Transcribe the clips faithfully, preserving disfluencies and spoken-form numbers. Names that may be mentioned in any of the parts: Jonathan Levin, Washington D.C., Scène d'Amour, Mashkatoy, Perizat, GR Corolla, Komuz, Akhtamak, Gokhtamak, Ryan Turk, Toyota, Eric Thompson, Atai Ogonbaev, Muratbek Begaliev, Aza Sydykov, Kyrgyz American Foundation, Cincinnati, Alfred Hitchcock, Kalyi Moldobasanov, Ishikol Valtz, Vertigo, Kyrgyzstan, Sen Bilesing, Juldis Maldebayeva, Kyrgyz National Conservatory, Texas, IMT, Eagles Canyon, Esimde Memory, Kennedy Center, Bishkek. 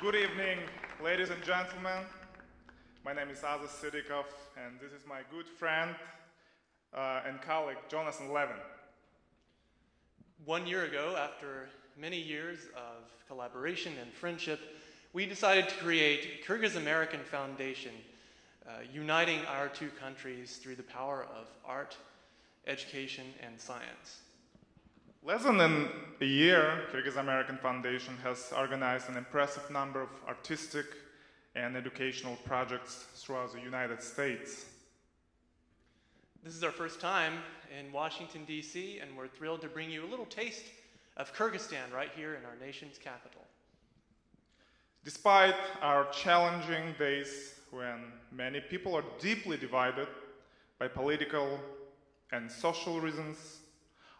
Good evening, ladies and gentlemen. My name is Aza Sydykov, and this is my good friend uh, and colleague, Jonathan Levin. One year ago, after many years of collaboration and friendship, we decided to create Kyrgyz American Foundation, uh, uniting our two countries through the power of art, education, and science. Less than a year, Kyrgyz American Foundation has organized an impressive number of artistic and educational projects throughout the United States. This is our first time in Washington, D C, and we're thrilled to bring you a little taste of Kyrgyzstan right here in our nation's capital. Despite our challenging days when many people are deeply divided by political and social reasons,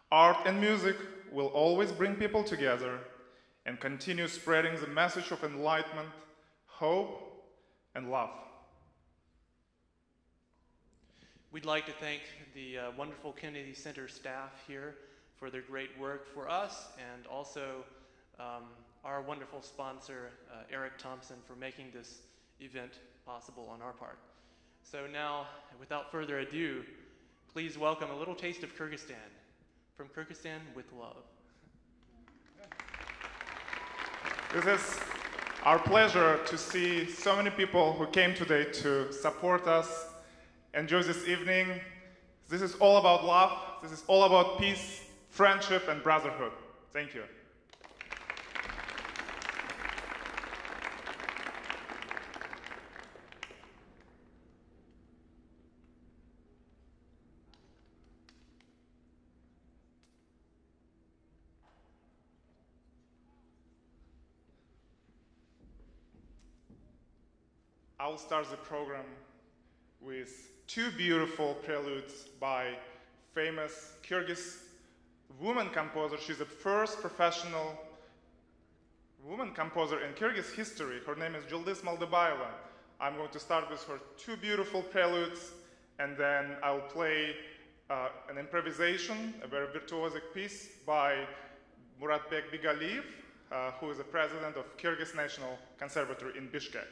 art and music will always bring people together and continue spreading the message of enlightenment, hope, and love. We'd like to thank the uh, wonderful Kennedy Center staff here for their great work for us, and also um, our wonderful sponsor, uh, Eric Thompson, for making this event possible on our part. So now, without further ado, please welcome a little taste of Kyrgyzstan. From Kyrgyzstan with love. This is our pleasure to see so many people who came today to support us, enjoy this evening. This is all about love. This is all about peace, friendship, and brotherhood. Thank you. I will start the program with two beautiful preludes by famous Kyrgyz woman composer. She's the first professional woman composer in Kyrgyz history. Her name is Juldis Maldebayeva. I'm going to start with her two beautiful preludes, and then I will play uh, an improvisation, a very virtuosic piece by Muratbek Begaliev, uh, who is the president of Kyrgyz National Conservatory in Bishkek.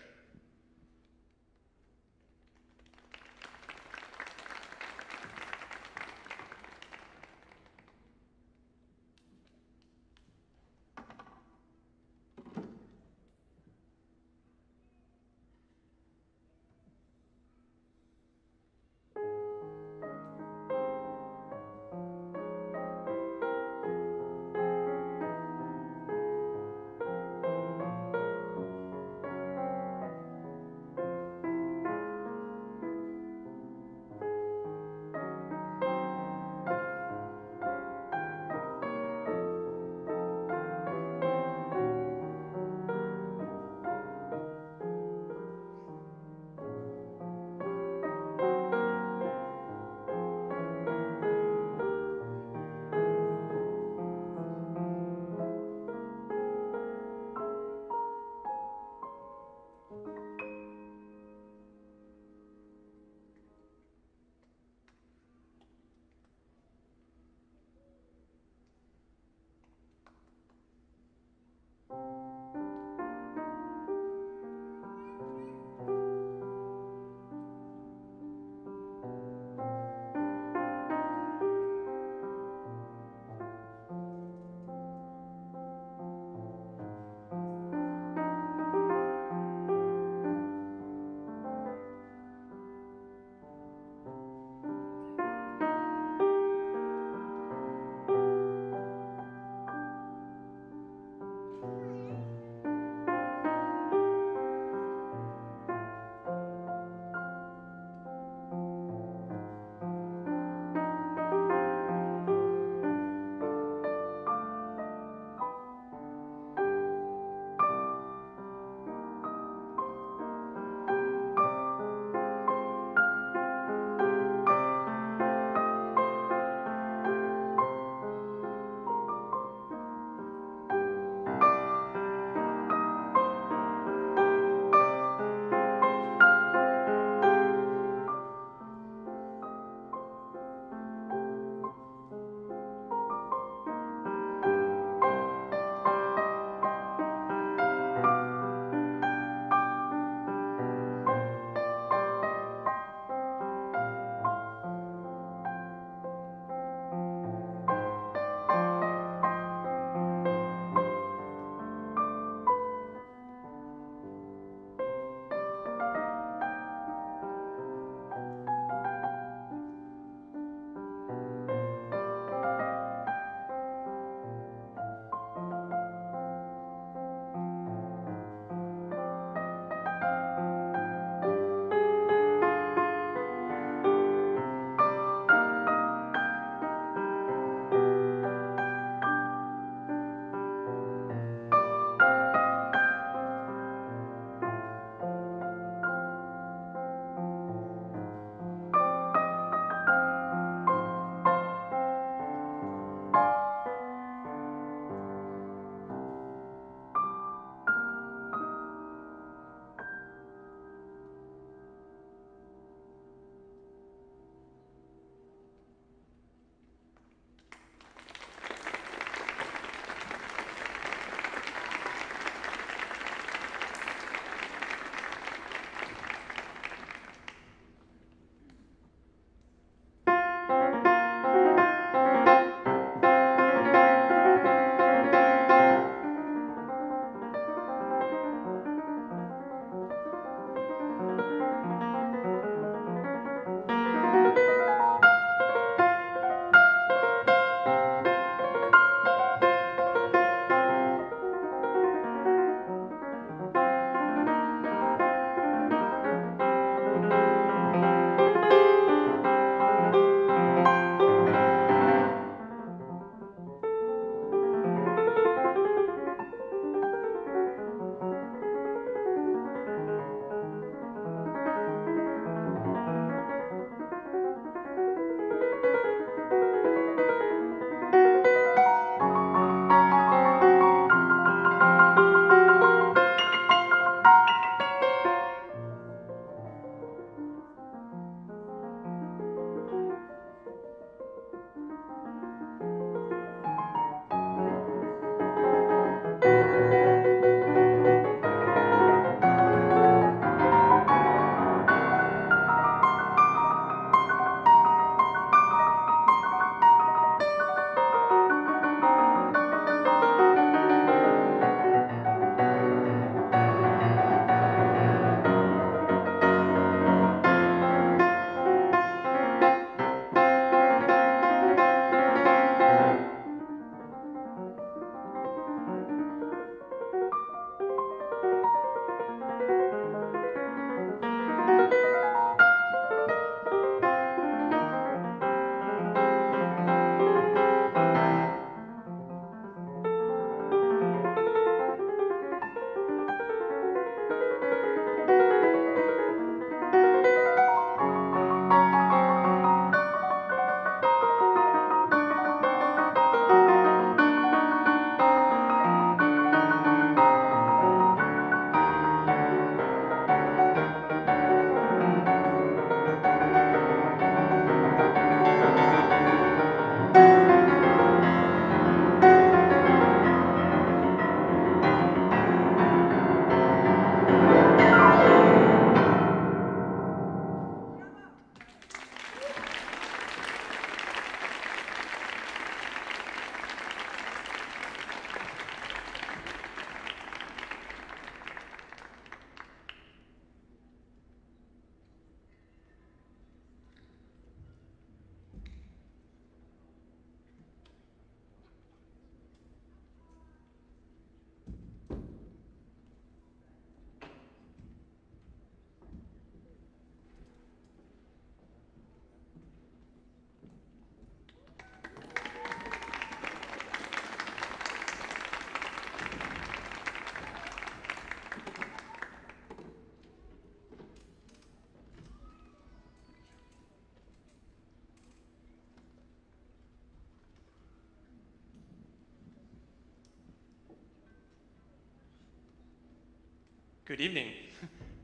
Good evening.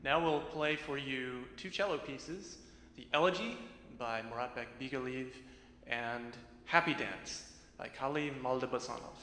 Now we'll play for you two cello pieces, The Elegy by Muratbek Begaliev and Happy Dance by Kalyi Moldobasanov.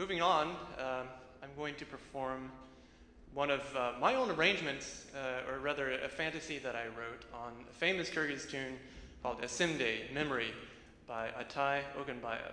Moving on, um, I'm going to perform one of uh, my own arrangements, uh, or rather a fantasy that I wrote on a famous Kyrgyz tune called Esimde Memory by Atai Ogonbaev.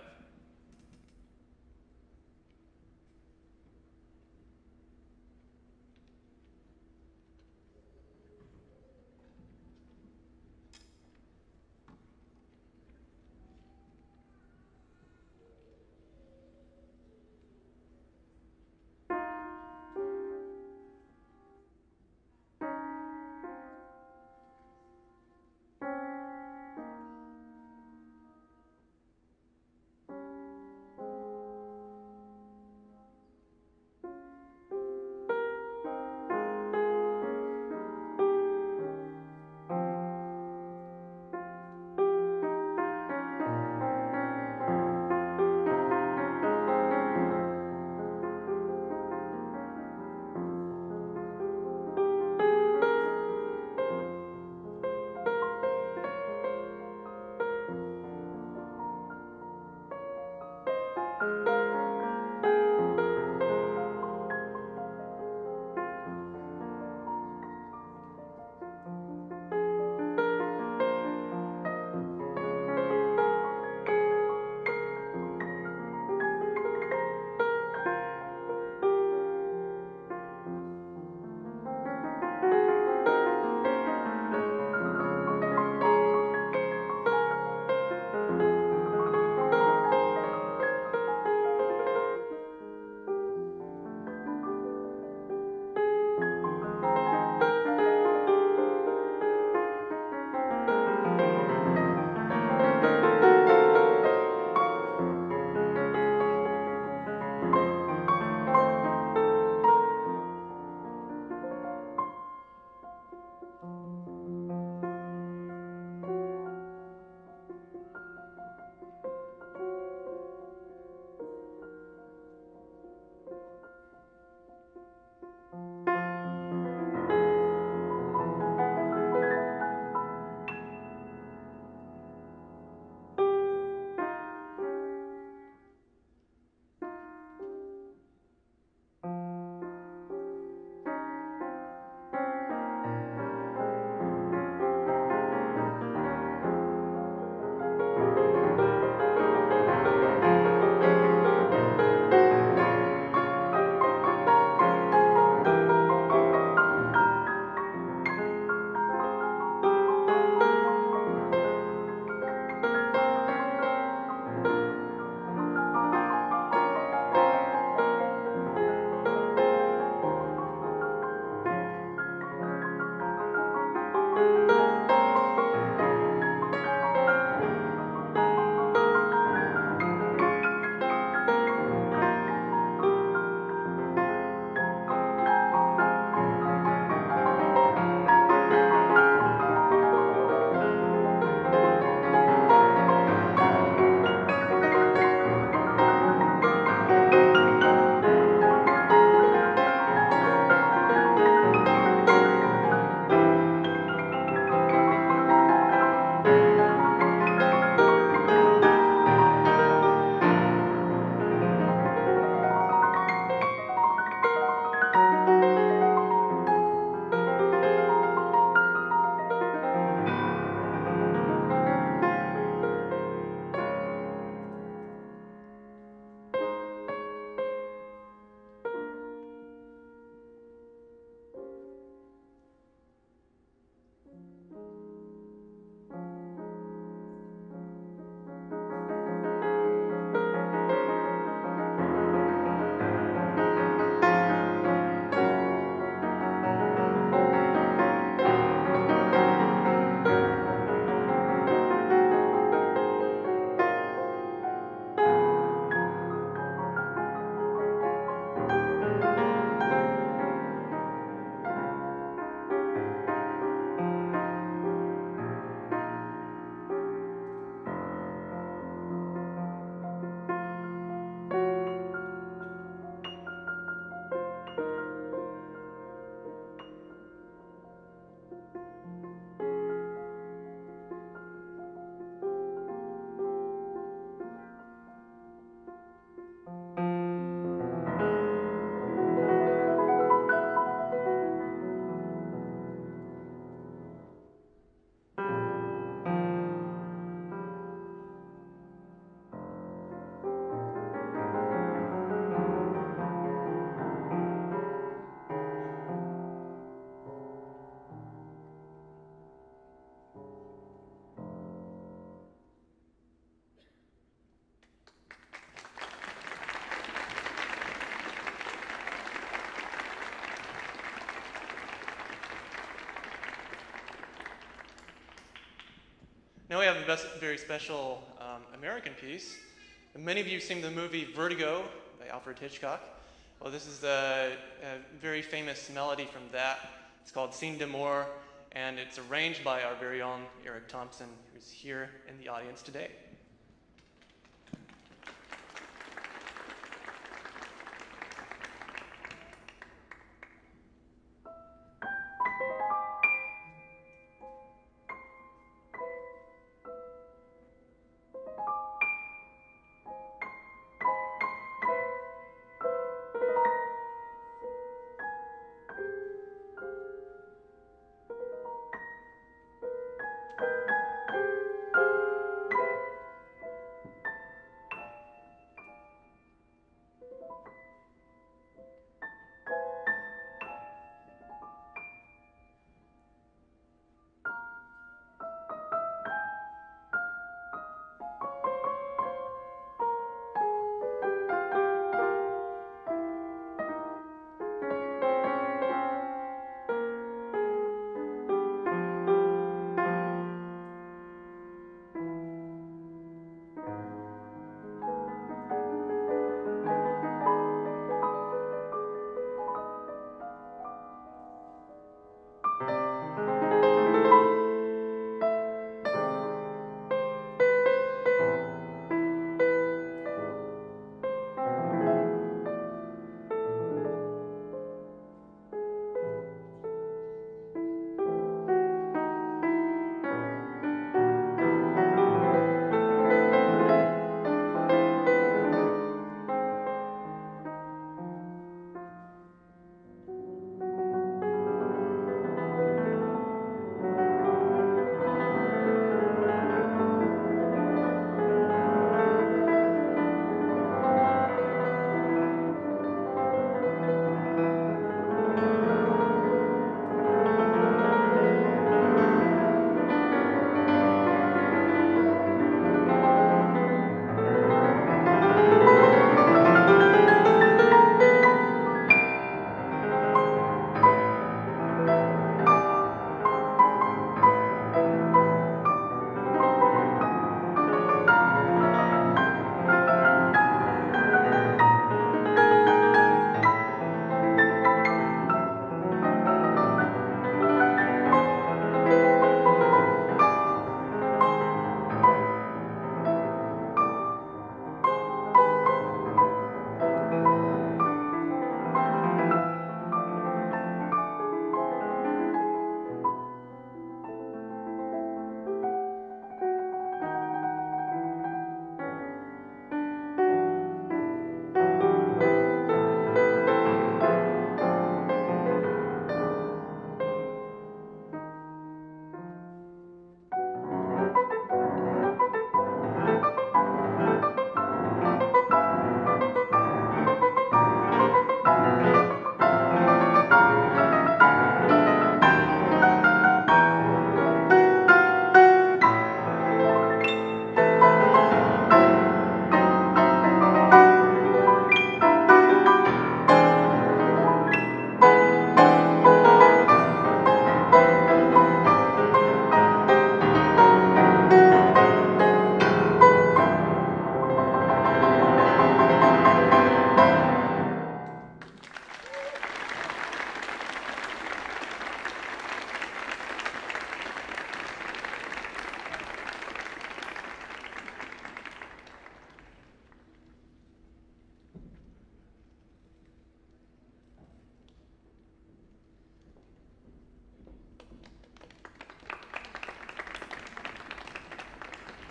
know we have a very special um, American piece. Many of you have seen the movie Vertigo by Alfred Hitchcock. Well, this is a, a very famous melody from that. It's called Scène d'Amour, and it's arranged by our very own Eric Thompson, who's here in the audience today.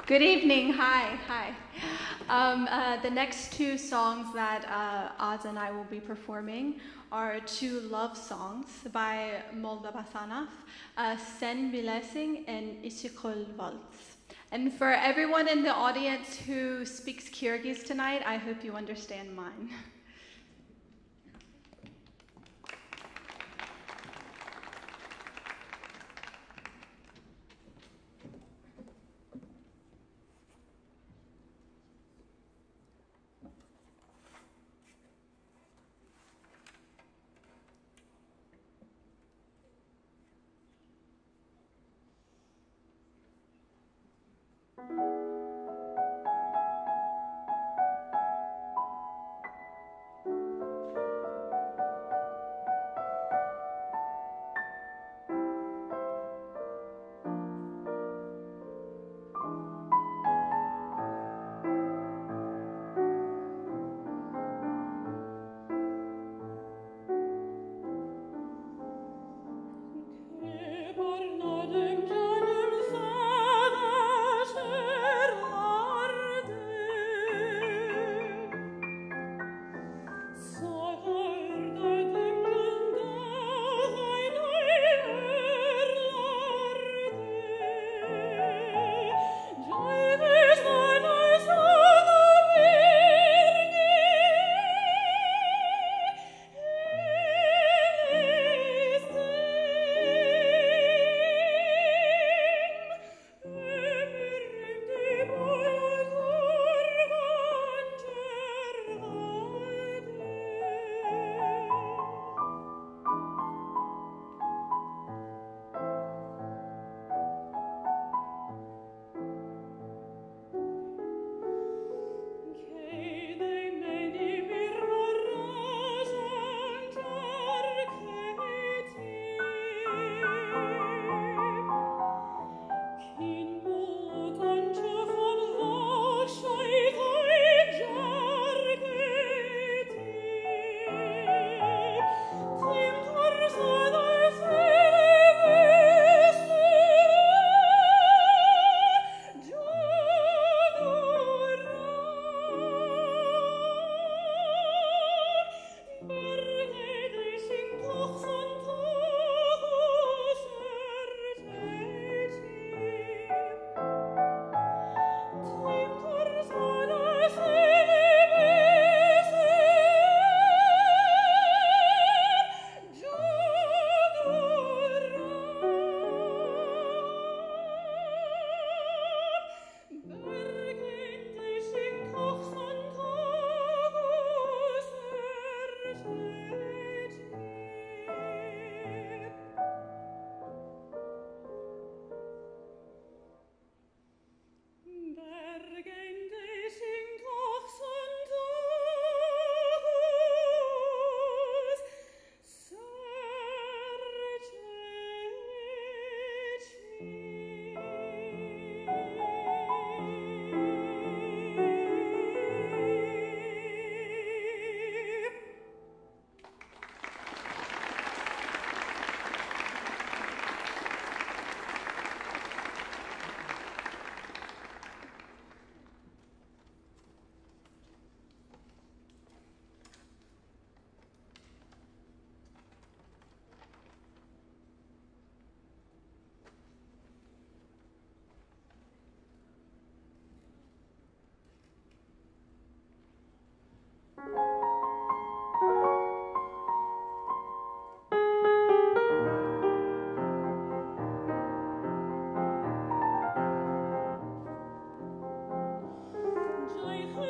Good evening, hi, hi. Um, uh, the next two songs that uh, Aza and I will be performing are two love songs by Moldobasanov, uh, Sen Bilesing and Ishikol Valtz. And for everyone in the audience who speaks Kyrgyz tonight, I hope you understand mine.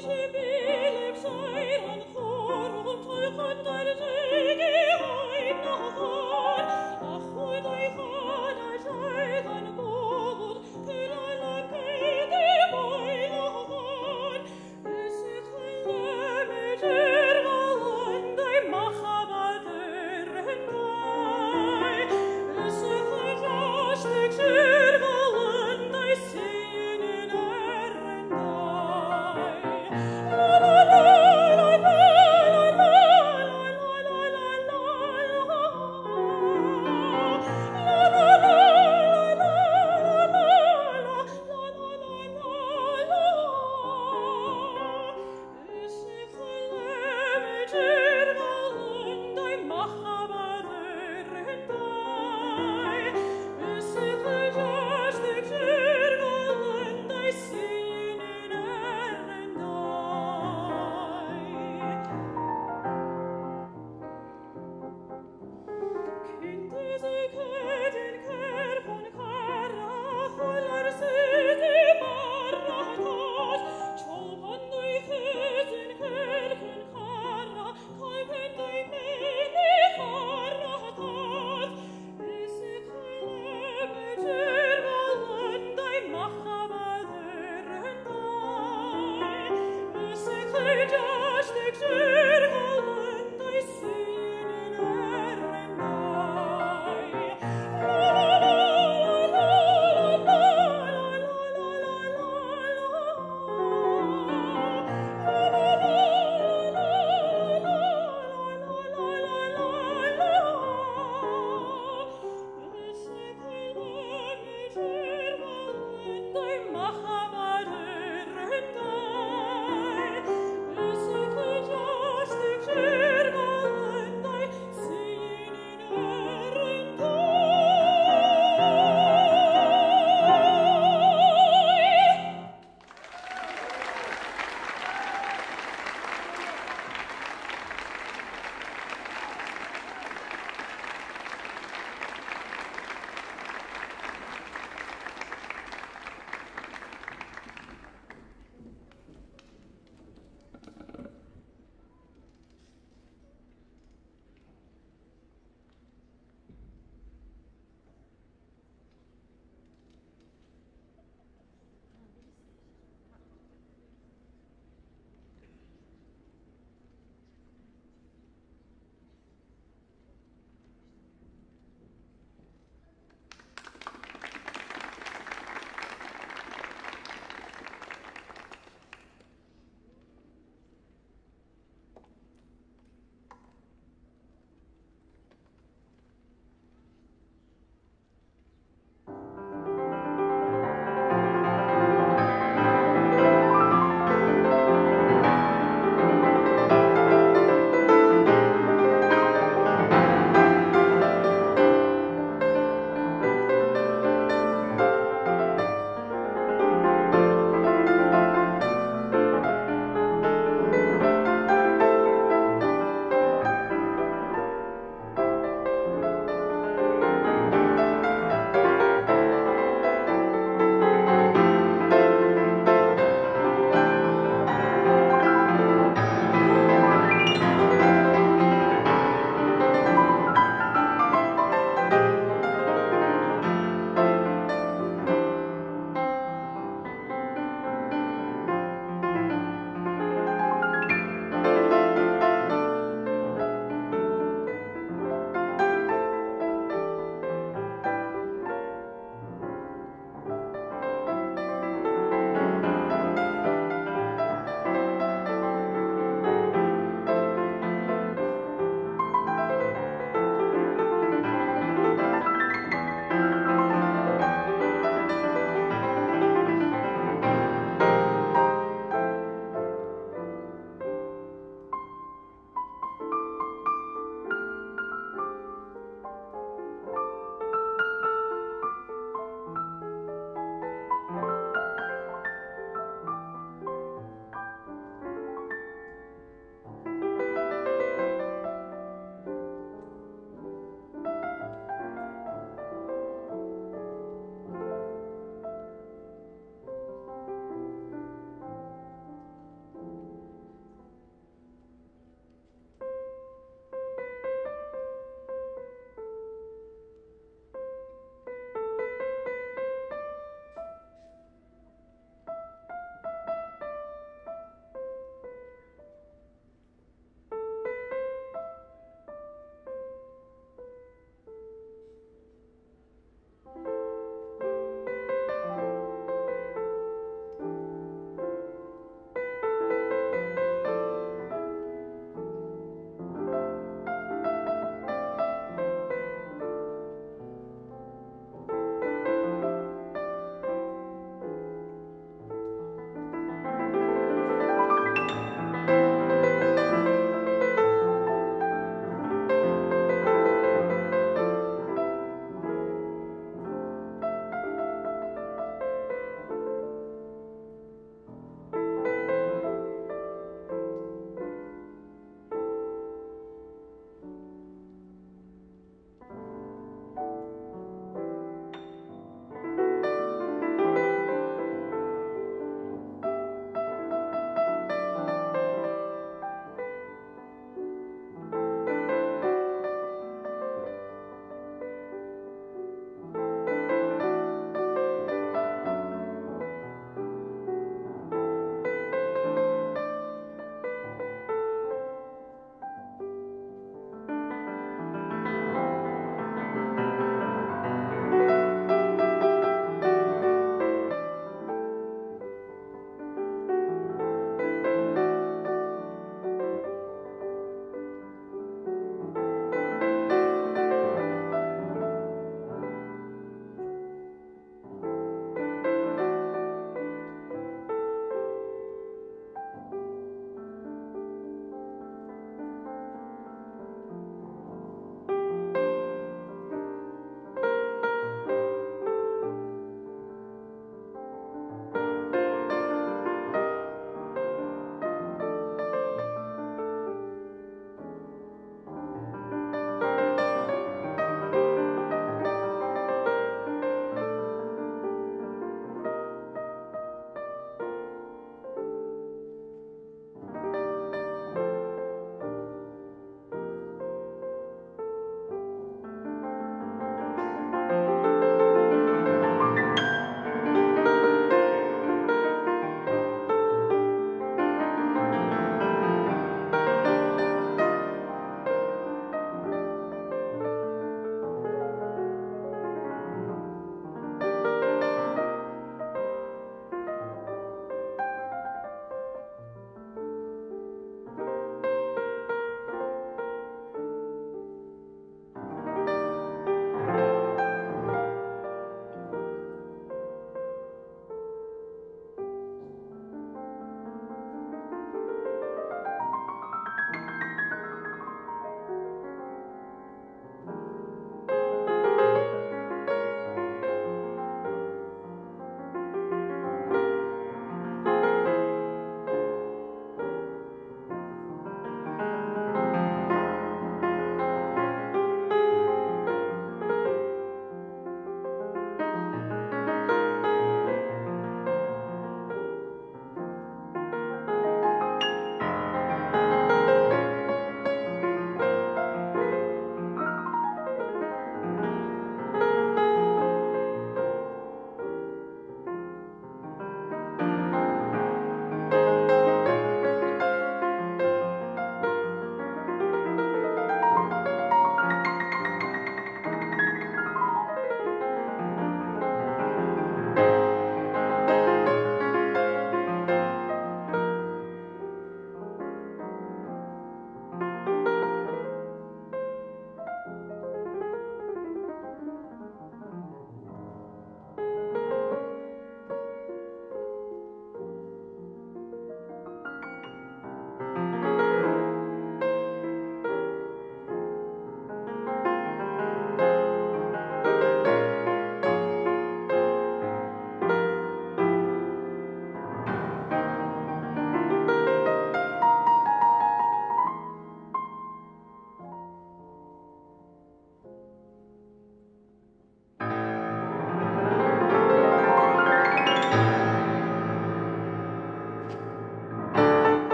Oh,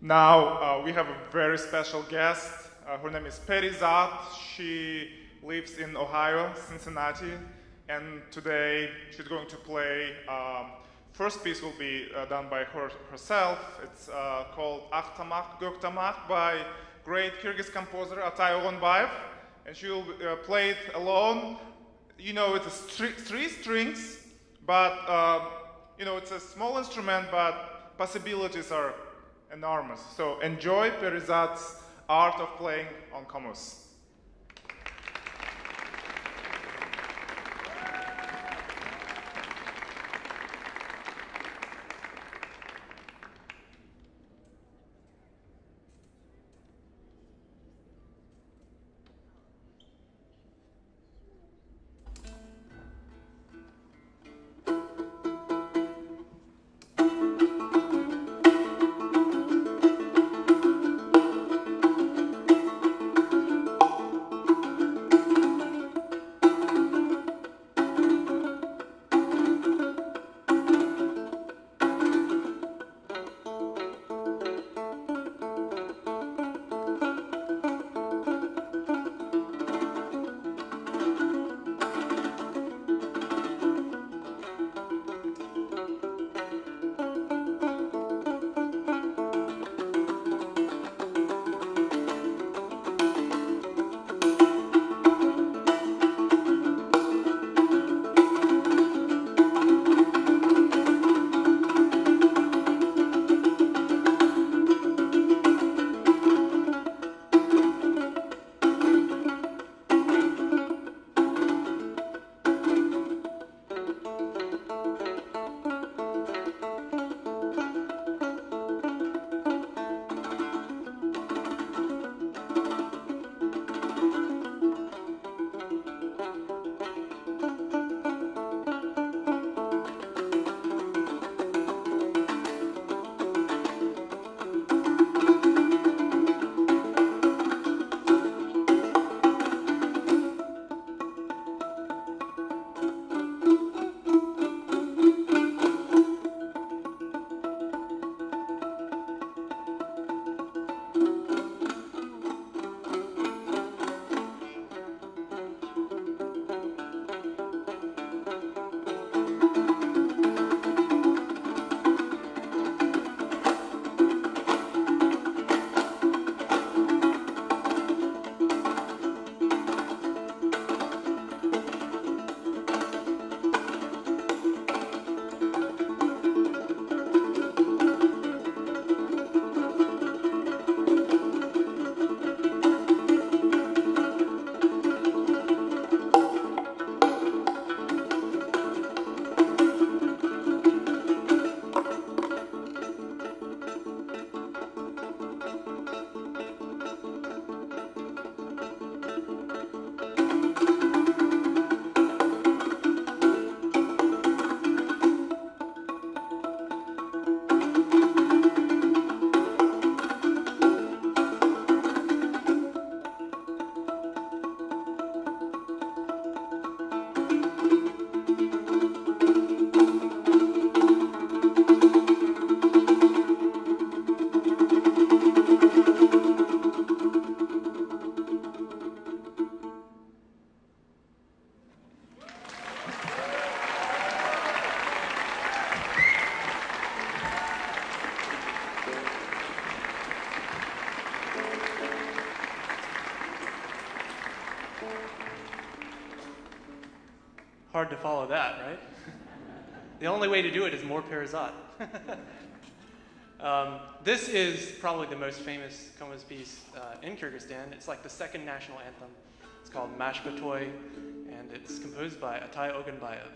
Now, uh, we have a very special guest. Uh, her name is Perizat. She lives in Ohio, Cincinnati. And today, she's going to play. Um, first piece will be uh, done by her herself. It's uh, called Akhtamak, Gokhtamak by great Kyrgyz composer Atai Ogonbaev. And she will uh, play it alone. You know, it's stri three strings, but, uh, you know, it's a small instrument, but possibilities are enormous. So enjoy Perizat's art of playing on Komuz. Hard to follow that, right? The only way to do it is more Perizat. Um, this is probably the most famous Komuz piece uh, in Kyrgyzstan. It's like the second national anthem. It's called Mashkatoy, and it's composed by Atai Ogonbaev.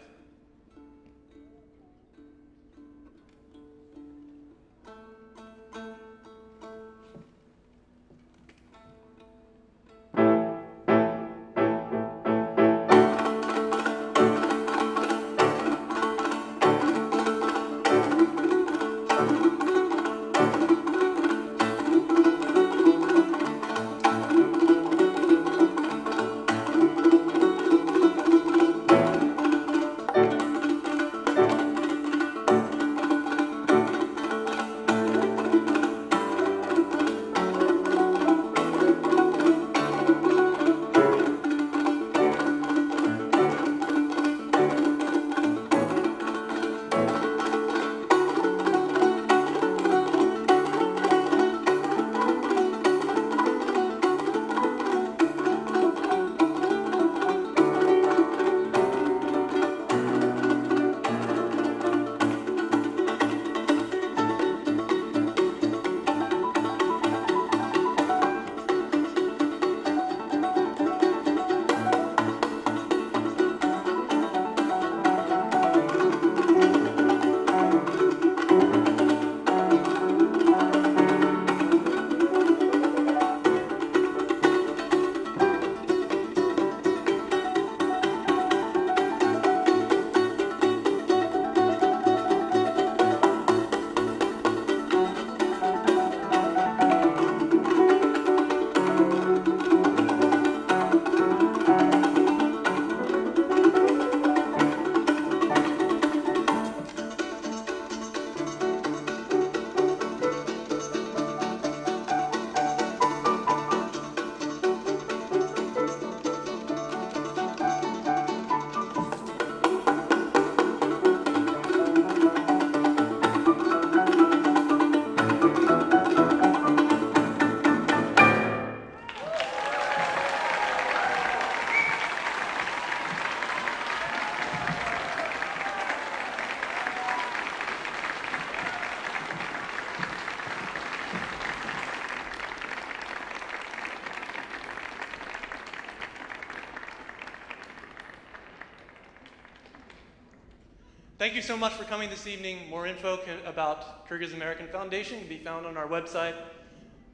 Thank you so much for coming this evening. More info about Kyrgyz American Foundation can be found on our website.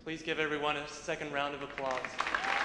Please give everyone a second round of applause.